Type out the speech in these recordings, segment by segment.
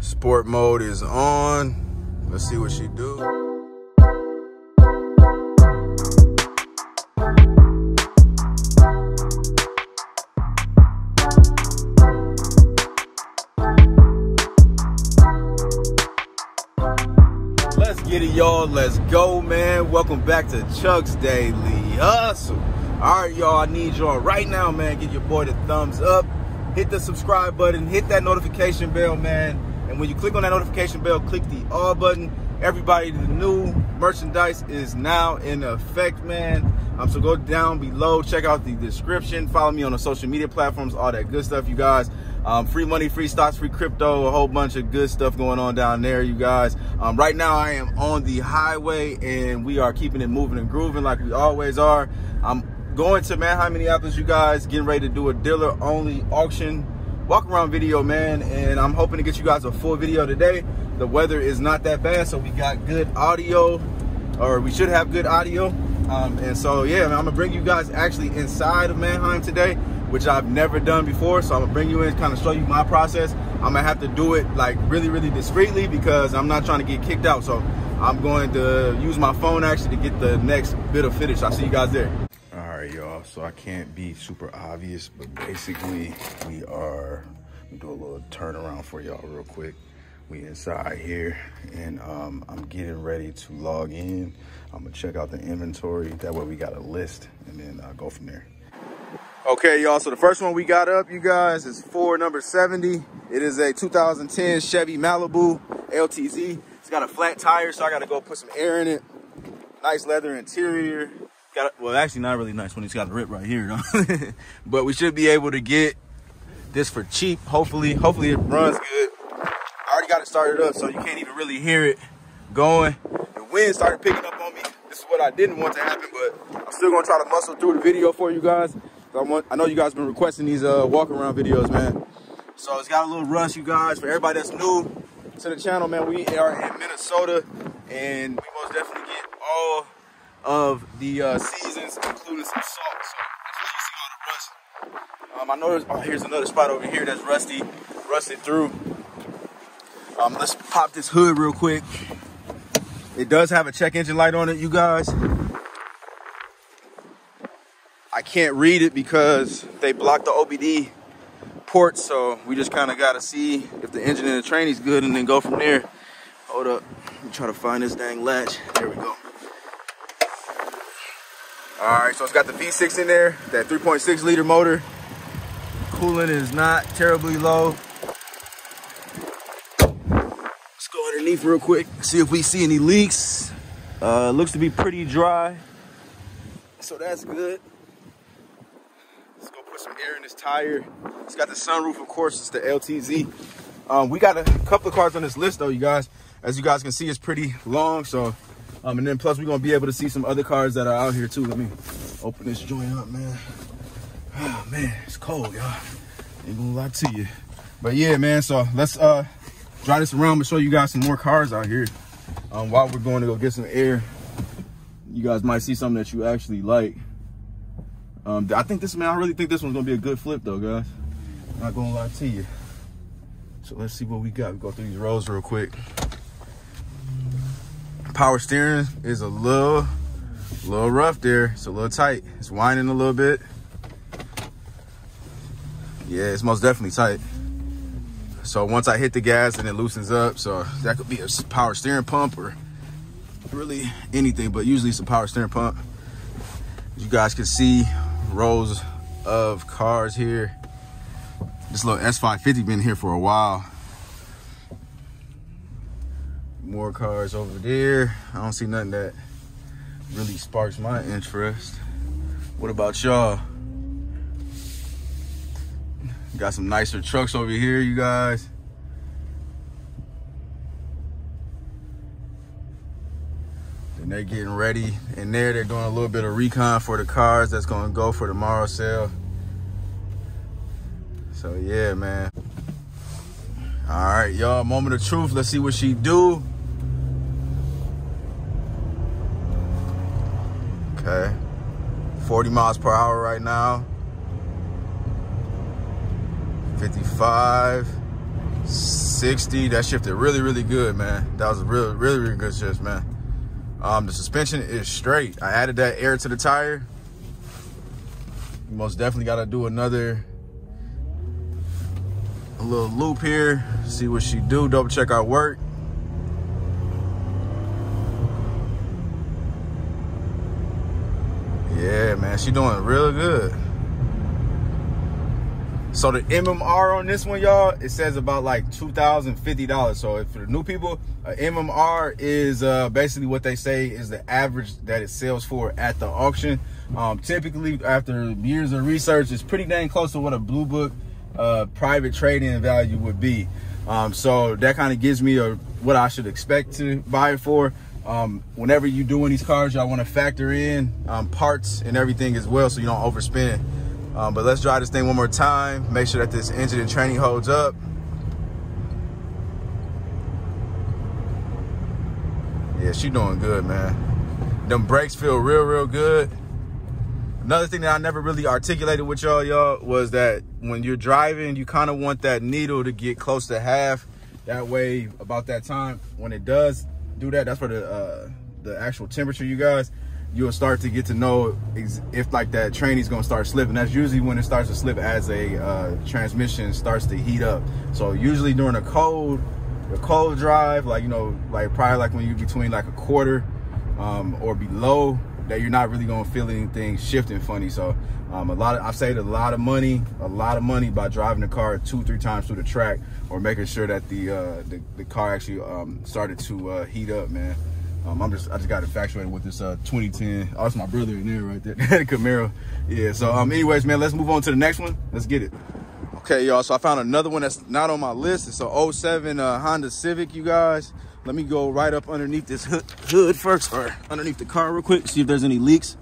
Sport mode is on. Let's see what she do. Get it, y'all. Let's go, man. Welcome back to Chuck's Daily Hustle. All right, y'all. I need y'all right now, man. Give your boy the thumbs up. Hit the subscribe button. Hit that notification bell, man. And when you click on that notification bell, click the all button. Everybody, the new merchandise is now in effect, man. So go down below. Check out the description. Follow me on the social media platforms. All that good stuff, you guys. Free money, free stocks, free crypto, a whole bunch of good stuff going on down there, you guys. Right now I am on the highway and we are keeping it moving and grooving like we always are. I'm going to Manheim, Minneapolis, you guys, getting ready to do a dealer only auction walk around video, man, and I'm hoping to get you guys a full video today. The weather is not that bad, so we got good audio, or we should have good audio. And so yeah, man, I'm gonna bring you guys actually inside of Manheim today, which I've never done before. So I'm gonna bring you in, kind of show you my process. I'm gonna have to do it like really, really discreetly because I'm not trying to get kicked out. So I'm going to use my phone actually to get the next bit of footage. I'll see you guys there. All right, y'all. So I can't be super obvious, but basically we are, let me do a little turnaround for y'all real quick. We inside here and I'm getting ready to log in. I'm gonna check out the inventory. That way we got a list and then I'll go from there. Okay, y'all, so the first one we got up, you guys, is Ford number 70. It is a 2010 Chevy Malibu LTZ. It's got a flat tire, so I got to go put some air in it. Nice leather interior. Got a, well, actually, not really nice when it's got the rip right here, though. But we should be able to get this for cheap, hopefully. Hopefully it runs good. I already got it started up, so you can't even really hear it going. The wind started picking up on me. This is what I didn't want to happen, but I'm still going to try to muscle through the video for you guys. I know you guys been requesting these walk around videos, man. So it's got a little rust, you guys. For everybody that's new to the channel, man, we are in Minnesota, and we most definitely get all of the seasons, including some salt. So that's why you see all the rust. I know here's another spot over here that's rusted through. Let's pop this hood real quick. It does have a check engine light on it, you guys. I can't read it because they blocked the OBD port, so we just kind of got to see if the engine and the tranny's good and then go from there. Hold up. Let me try to find this dang latch. There we go. All right, so it's got the V6 in there, that 3.6 liter motor. Coolant is not terribly low. Let's go underneath real quick, see if we see any leaks. Looks to be pretty dry, so that's good. Let's go put some air in this tire. It's got the sunroof, of course. It's the LTZ. We got a couple of cars on this list, though, you guys. As you guys can see, it's pretty long. So, and then plus we're gonna be able to see some other cars that are out here too. Let me open this joint up, man. Oh man, it's cold, y'all. Ain't gonna lie to you. But yeah, man. So let's drive this around and show you guys some more cars out here. While we're going to go get some air, you guys might see something that you actually like. I think this, man, I really think this one's gonna be a good flip though, guys. I'm not gonna lie to you. So let's see what we got. We go through these rows real quick. Power steering is a little rough there. It's a little tight. It's winding a little bit. Yeah, it's most definitely tight. So once I hit the gas and it loosens up, so that could be a power steering pump or really anything, but usually it's a power steering pump. You guys can see rows of cars here. This little S550 been here for a while. More cars over there. I don't see nothing that really sparks my interest. What about y'all? Got some nicer trucks over here, you guys. And they're getting ready in there. They're doing a little bit of recon for the cars that's going to go for tomorrow's sale. So yeah, man. All right, y'all, moment of truth. Let's see what she do. Okay, 40 miles per hour right now. 55, 60. That shifted really, really good, man. That was a really, really, really good shift, man. The suspension is straight. I added that air to the tire. You most definitely got to do another a little loop here. See what she do. Double check our work. Yeah, man, she doing real good. So the MMR on this one, y'all, it says about like $2,050. So if for the new people, MMR is basically what they say is the average that it sells for at the auction. Typically, after years of research, it's pretty dang close to what a Blue Book private trade-in value would be. So that kind of gives me a, what I should expect to buy it for. Whenever you doing these cars, y'all want to factor in parts and everything as well, so you don't overspend. But let's drive this thing one more time. Make sure that this engine and tranny holds up. Yeah, she doing good, man. Them brakes feel real, real good. Another thing that I never really articulated with y'all was that when you're driving, you kind of want that needle to get close to half. That way, about that time, when it does do that, that's where the actual temperature, you guys, you'll start to get to know if like that tranny's gonna start slipping. That's usually when it starts to slip as a transmission starts to heat up. So usually during a cold drive, like, you know, like probably like when you're between like a quarter or below, that you're not really gonna feel anything shifting funny. So I've saved a lot of money by driving the car 2-3 times through the track, or making sure that the car actually started to heat up, man. I just got infatuated with this 2010. Oh, it's my brother in there right there, Camaro. Yeah, so anyways, man, let's move on to the next one. Let's get it. Okay, y'all, so I found another one that's not on my list. It's a 07 Honda Civic, you guys. Let me go right up underneath this hood first, or underneath the car real quick, see if there's any leaks.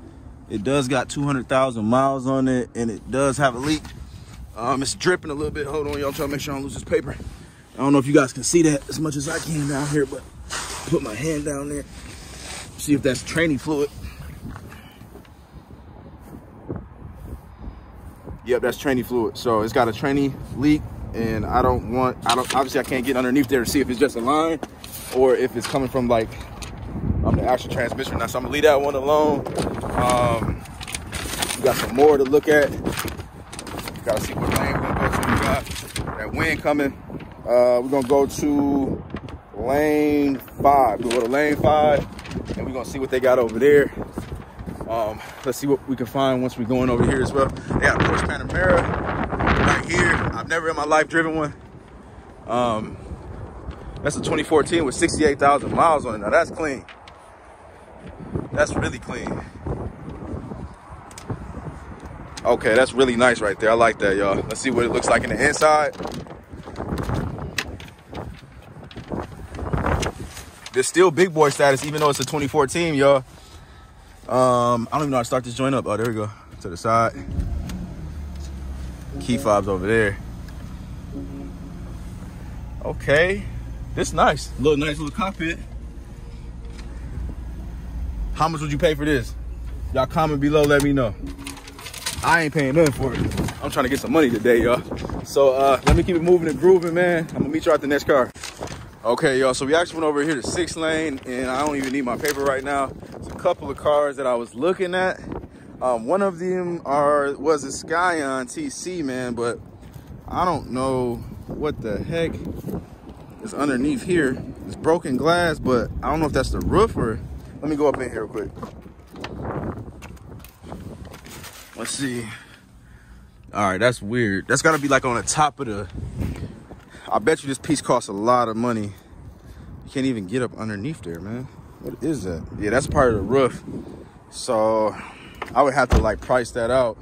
It does got 200,000 miles on it, and it does have a leak. It's dripping a little bit. Hold on, y'all, trying to make sure I don't lose this paper. I don't know if you guys can see that as much as I can down here, but put my hand down there, see if that's tranny fluid. Yep, that's tranny fluid. So it's got a tranny leak, and obviously I can't get underneath there to see if it's just a line or if it's coming from like the actual transmission. Now, so I'm gonna leave that one alone. We got some more to look at. You gotta see what lane we're gonna go to. We got that wind coming. We're gonna go to lane 5. We'll go to lane 5, and we're gonna see what they got over there. Let's see what we can find once we're going over here as well. They got a Porsche Panamera right here. I've never in my life driven one. That's a 2014 with 68,000 miles on it. Now that's clean. That's really clean. Okay, that's really nice right there. I like that, y'all. Let's see what it looks like in the inside. It's still big boy status, even though it's a 2014, y'all. I don't even know how to start this joint up. Oh, there we go. To the side. Key fobs over there. Okay. This nice. Nice little cockpit. How much would you pay for this? Y'all comment below, let me know. I ain't paying nothing for it. I'm trying to get some money today, y'all. So let me keep it moving and grooving, man. I'm gonna meet y'all at the next car. Okay, y'all, so we actually went over here to 6 lane, and I don't even need my paper right now. It's a couple of cars that I was looking at. One of them was a Scion TC, man, but I don't know what the heck is underneath here. It's broken glass, but I don't know if that's the roof or... Let me go up in here real quick. Let's see. All right, that's weird. That's got to be like on the top of the... I bet you this piece costs a lot of money. You can't even get up underneath there, man. What is that? Yeah, that's part of the roof. So I would have to like price that out.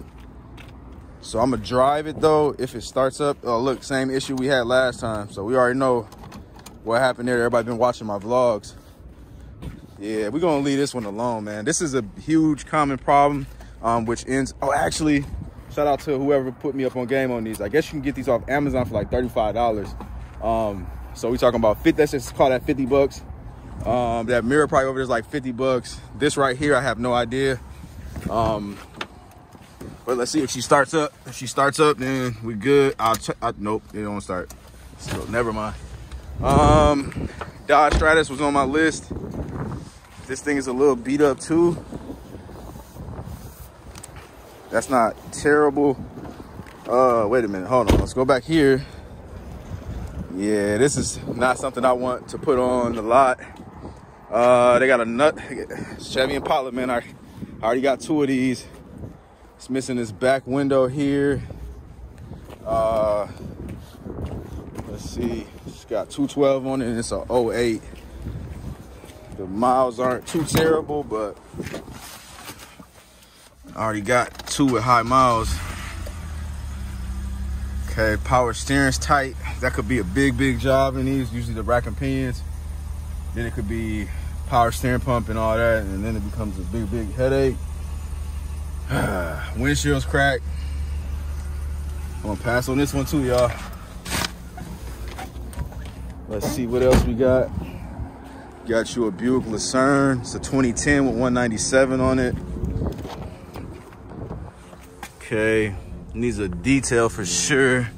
So I'm gonna drive it though. If it starts up, oh look, same issue we had last time. So we already know what happened there. Everybody been watching my vlogs. Yeah, we're gonna leave this one alone, man. This is a huge common problem, which ends, oh actually, shout out to whoever put me up on game on these. I guess you can get these off Amazon for like $35. So we talking about 50, let's just call that 50 bucks. That mirror probably over there is like 50 bucks. This right here, I have no idea. But let's see if she starts up. If she starts up, then we good. Nope, it don't start. so never mind. Dodge Stratus was on my list. This thing is a little beat up too. That's not terrible. Wait a minute, hold on, let's go back here. Yeah, this is not something I want to put on the lot. They got a nut Chevy Impala, man. I already got two of these. It's missing this back window here. Let's see, it's got 212 on it and it's an 08. The miles aren't too terrible, but I already got two with high miles. Okay, power steering's tight. That could be a big job in these. Usually the rack and pinions, then it could be power steering pump and all that, and then it becomes a big headache. Windshield's cracked. I'm gonna pass on this one too, y'all. Let's see what else we got. Got you a Buick Lucerne. It's a 2010 with 197 on it. Okay, needs a detail for sure.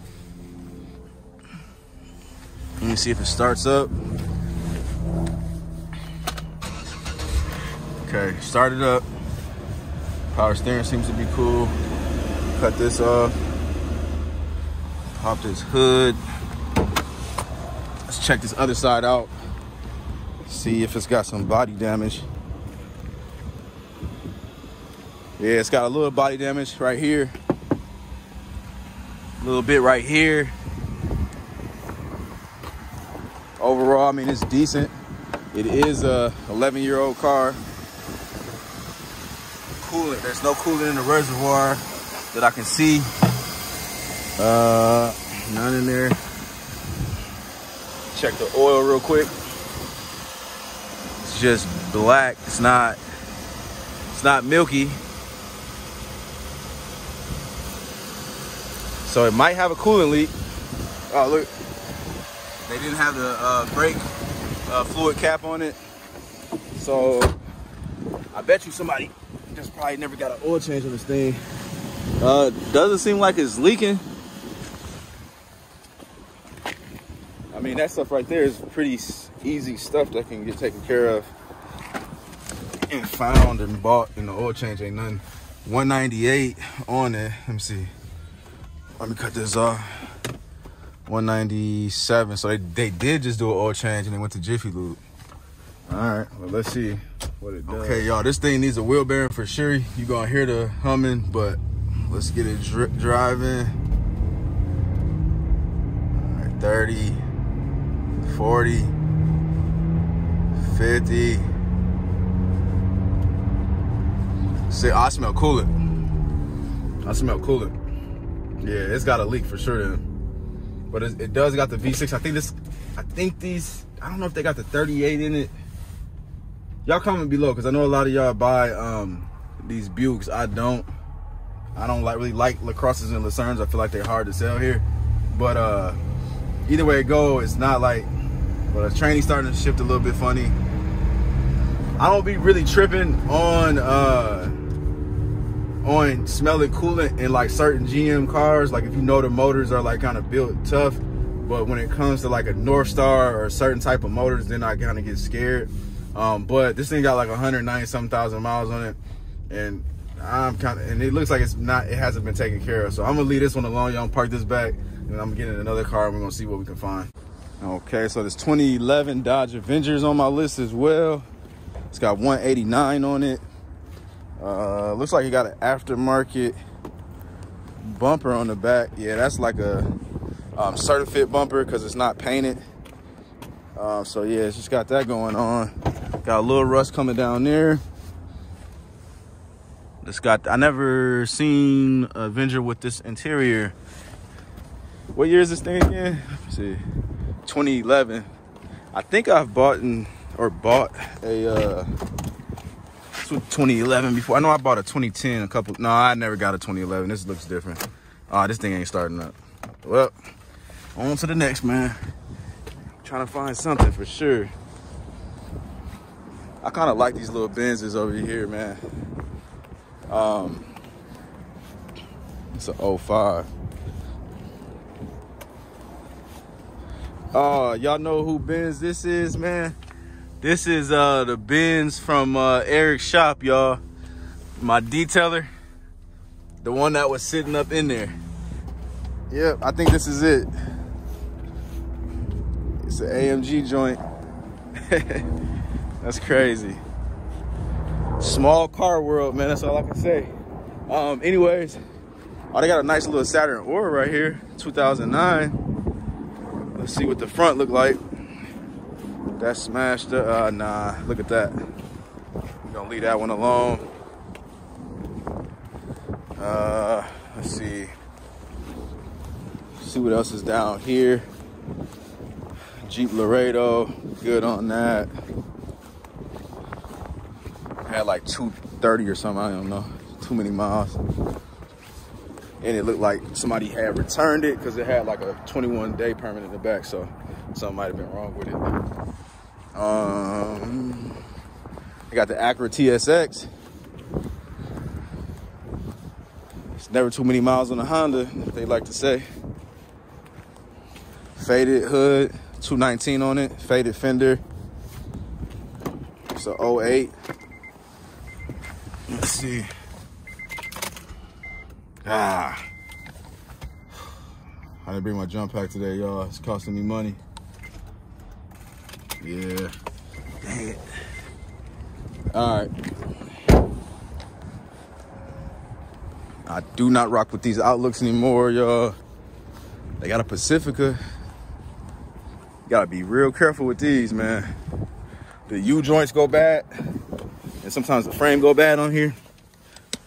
Let me see if it starts up. Okay, started up. Power steering seems to be cool. Cut this off. Pop this hood. Let's check this other side out. See if it's got some body damage. Yeah, it's got a little body damage right here. A little bit right here. Overall, I mean, it's decent. It is a 11-year-old car. Coolant, there's no coolant in the reservoir that I can see. None in there. Check the oil real quick. It's just black. It's not milky. So it might have a coolant leak. Oh, look. They didn't have the brake fluid cap on it. So I bet you somebody just probably never got an oil change on this thing. Doesn't seem like it's leaking. I mean, that stuff right there is pretty easy stuff that can get taken care of and found and bought, and the oil change ain't nothing. 198 on it. Let me see, let me cut this off. 197. So they did just do an oil change and they went to Jiffy Lube. All right, well, let's see what it does. Okay, y'all, this thing needs a wheel bearing for sure. You gonna hear the humming, but let's get it driving. All right, 30, 40, 50. See, I smell coolant. I smell coolant. Yeah, it's got a leak for sure then. But it does got the V6. I think these, I don't know if they got the 38 in it. Y'all comment below, because I know a lot of y'all buy these Buicks. I don't really like LaCrosses and Lucernes. I feel like they're hard to sell here. But either way it goes, it's not like, but a tranny's starting to shift a little bit funny. I don't be really tripping on smelling coolant in like certain GM cars, like if you know the motors are like kind of built tough. But when it comes to like a North Star or a certain type of motors, then I kind of get scared. But this thing got like 190-something thousand miles on it, and it looks like it hasn't been taken care of. So I'm gonna leave this one alone. Y'all park this back, and I'm getting another car, and we're gonna see what we can find. Okay, so this 2011 Dodge Avengers on my list as well. It's got 189 on it. Looks like it got an aftermarket bumper on the back. Yeah, that's like a certificate bumper because it's not painted. So yeah, it's just got that going on. Got a little rust coming down there. It's got, I never seen Avenger with this interior. What year is this thing again? Let's see, 2011. I think I've bought a 2011 before. I know I bought a 2010 a couple. No, I never got a 2011. This looks different. This thing ain't starting up. Well, on to the next, man. Trying to find something for sure. I kind of like these little Benzes over here, man. It's an 05. Y'all know who Benz this is, man. This is the Benz from Eric's shop, y'all. My detailer, the one that was sitting up in there. Yep, I think this is it. It's an AMG joint. That's crazy. Small car world, man. That's all I can say. Anyways, oh, they got a nice little Saturn Aura right here, 2009. Let's see what the front look like. That's smashed up. Nah, look at that. We're gonna leave that one alone. Let's see. Let's see what else is down here. Jeep Laredo, good on that. Had like 230 or something, I don't know, too many miles. And it looked like somebody had returned it because it had like a 21-day permit in the back, so something might have been wrong with it. I got the Acura TSX. It's never too many miles on a Honda, if they like to say. Faded hood, 219 on it, faded fender. It's an 08. Let's see. I didn't bring my jump pack today, y'all. It's costing me money. Yeah. Dang it. All right. I do not rock with these Outlooks anymore, y'all. They got a Pacifica. You gotta be real careful with these, man. The U-joints go bad, and sometimes the frame go bad on here.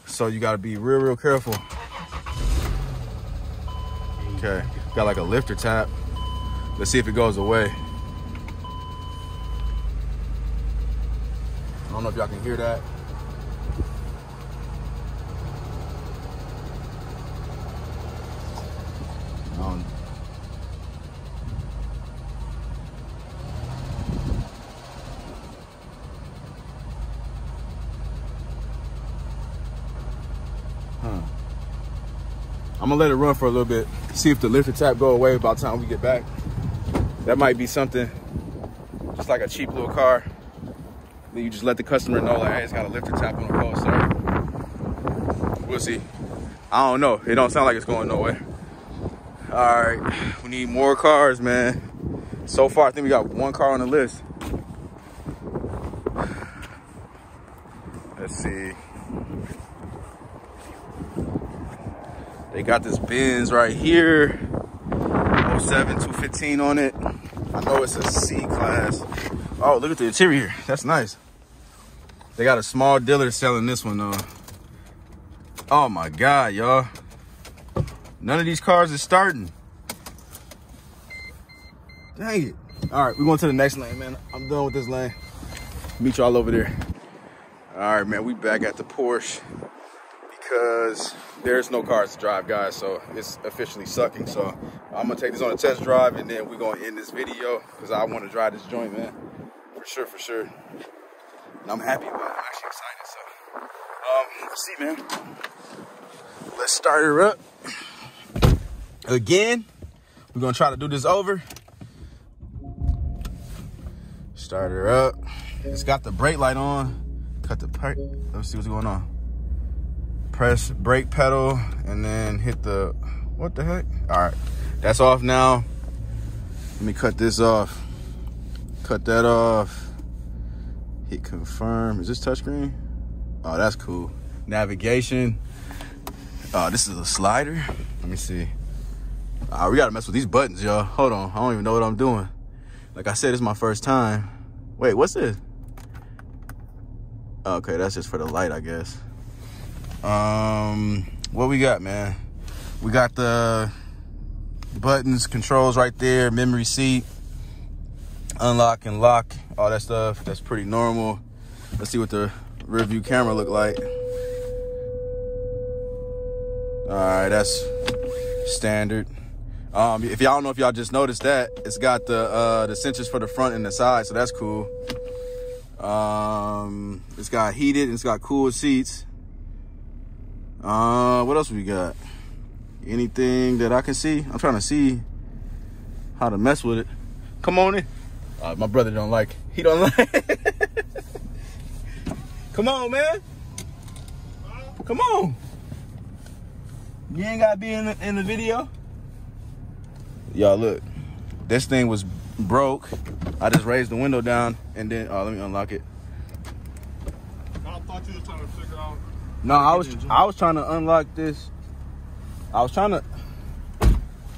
So you gotta be real, real careful. Okay, got like a lifter tap. Let's see if it goes away. I don't know if y'all can hear that. I'm gonna let it run for a little bit. See if the lifter tap go away by the time we get back. That might be something, just like a cheap little car. Then you just let the customer know, like, hey, it's got a lifter tap on the wall, sir. We'll see. I don't know. It don't sound like it's going nowhere. All right, we need more cars, man. So far, I think we got one car on the list. Let's see. They got this Benz right here, 07 215 on it. I know it's a C-Class. Oh, look at the interior. That's nice. They got a small dealer selling this one, though. Oh, my God, y'all. None of these cars is starting. Dang it. All right, we're going to the next lane, man. I'm done with this lane. Meet y'all over there. All right, man, we back at the Porsche. Because there's no cars to drive, guys, so it's officially sucking. So I'm gonna take this on a test drive, and then we're gonna end this video because I want to drive this joint, man, for sure, for sure. And I'm happy, but I'm actually excited. So let's see, man. Let's start her up again. We're gonna try to do this over. Start her up. It's got the brake light on. Cut the part. Let's see what's going on. Press brake pedal and then hit the, what the heck? All right, that's off now. Let me cut this off. Cut that off. Hit confirm. Is this touchscreen? Oh, that's cool. Navigation. This is a slider. Let me see. We gotta mess with these buttons, y'all. Hold on, I don't even know what I'm doing. Like I said, it's my first time. Wait, what's this? Okay, that's just for the light, I guess. What we got, man? We got the buttons, controls right there, memory seat, unlock and lock, all that stuff. That's pretty normal. Let's see what the rear view camera look like. All right, that's standard. If y'all don't know, if y'all just noticed that, it's got the sensors for the front and the side, so that's cool. It's got heated and it's got cooled seats. What else we got? Anything that I can see? I'm trying to see how to mess with it. Come on in. My brother don't like it. He don't like it. Come on, man. Come on. You ain't got to be in the video. Y'all, look. This thing was broke. I just raised the window down and then, oh, let me unlock it. I thought you were trying to figure out. No, I was trying to unlock this. I was trying to.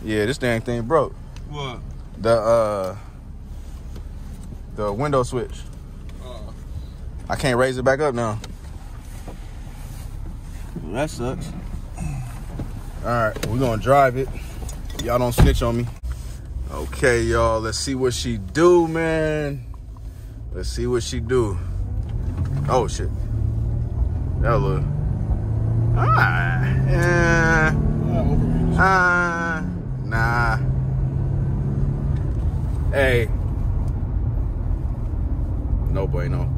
Yeah, this dang thing broke. What? The window switch. I can't raise it back up now. Well, that sucks. All right, we're gonna drive it. Y'all don't snitch on me. Okay, y'all, let's see what she do, man. Let's see what she do. Oh, shit. That look. Nah. Hey. No bueno.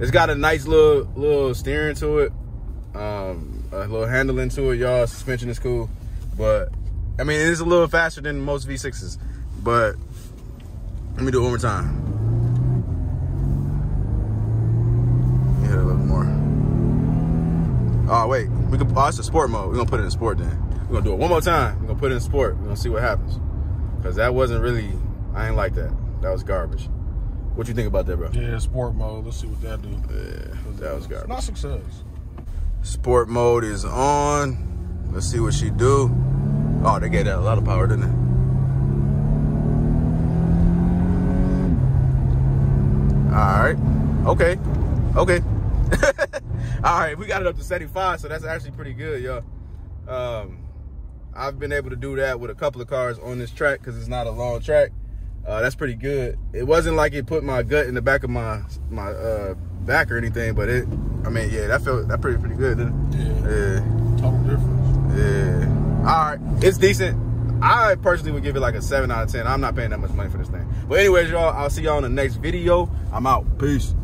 It's got a nice little steering to it. A little handling to it, y'all. Suspension is cool. But, I mean, it is a little faster than most V6s. But, let me do it one more time. A little more. Oh wait, we can. Oh, it's a sport mode. We're gonna put it in sport then. We're gonna do it one more time. We're gonna put it in sport. We're gonna see what happens. Cause that wasn't really. I ain't like that. That was garbage. What you think about that, bro? Yeah, sport mode. Let's see what that do. Yeah, that was garbage. Not success. Sport mode is on. Let's see what she do. Oh, they gave that a lot of power, didn't they? All right. Okay. Okay. All right, we got it up to 75, so that's actually pretty good, y'all. I've been able to do that with a couple of cars on this track because it's not a long track. That's pretty good. It wasn't like it put my gut in the back of my back or anything, but it. I mean, yeah, that felt pretty good, didn't it? Yeah. Total difference. Yeah. All right, it's decent. I personally would give it like a 7 out of 10. I'm not paying that much money for this thing. But anyways, y'all, I'll see y'all in the next video. I'm out. Peace.